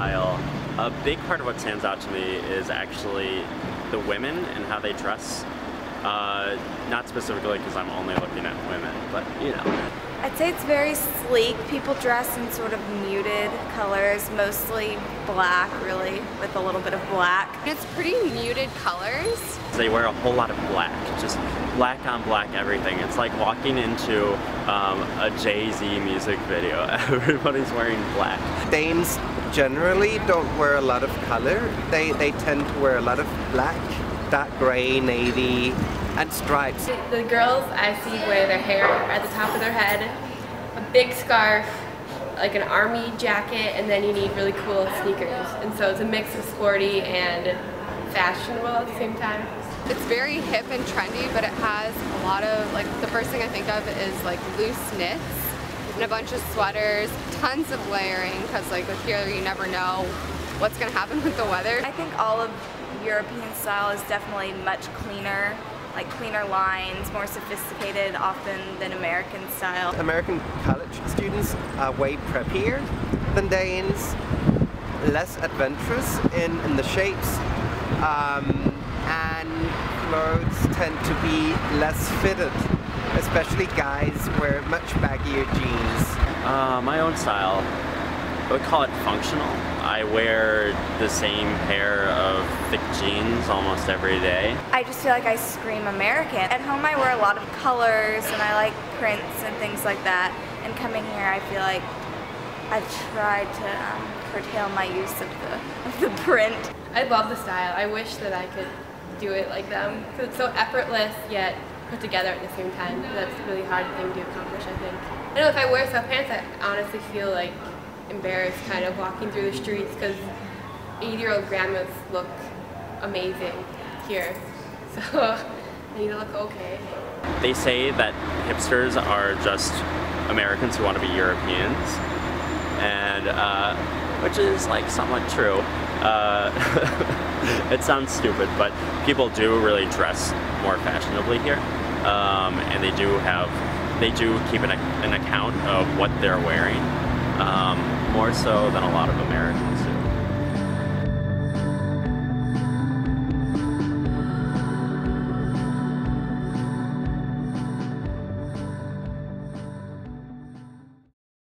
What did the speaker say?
style. A big part of what stands out to me is actually the women and how they dress. Not specifically because I'm only looking at women, but you know. I'd say it's very sleek. People dress in sort of muted colors, mostly black, really, with a little bit of black. It's pretty muted colors. They wear a whole lot of black, just black on black everything. It's like walking into a Jay-Z music video. Everybody's wearing black. Dames generally don't wear a lot of color. They tend to wear a lot of black, dark gray, navy, and stripes. The girls I see wear their hair at the top of their head, a big scarf, like an army jacket, and then you need really cool sneakers. And so it's a mix of sporty and fashionable at the same time. It's very hip and trendy, but it has a lot of, like, the first thing I think of is like loose knits and a bunch of sweaters, tons of layering, because like with here you never know what's going to happen with the weather. I think all of European style is definitely much cleaner, like cleaner lines, more sophisticated often than American style. American college students are way preppier than Danes, less adventurous in the shapes, and clothes tend to be less fitted, especially guys wear much baggier jeans. My own style, I would call it functional. I wear the same pair of thick jeans almost every day. I just feel like I scream American. At home I wear a lot of colors and I like prints and things like that. And coming here I feel like I've tried to curtail my use of the print. I love the style. I wish that I could do it like them. Because it's so effortless yet put together at the same time. That's a really hard thing to accomplish, I think. I don't know, if I wear sweatpants I honestly feel like embarrassed kind of walking through the streets because 8-year-old grandmas look amazing here, so I need to look okay. They say that hipsters are just Americans who want to be Europeans, and which is like somewhat true. It sounds stupid, but people do really dress more fashionably here, and they do keep an account of what they're wearing. More so than a lot of Americans.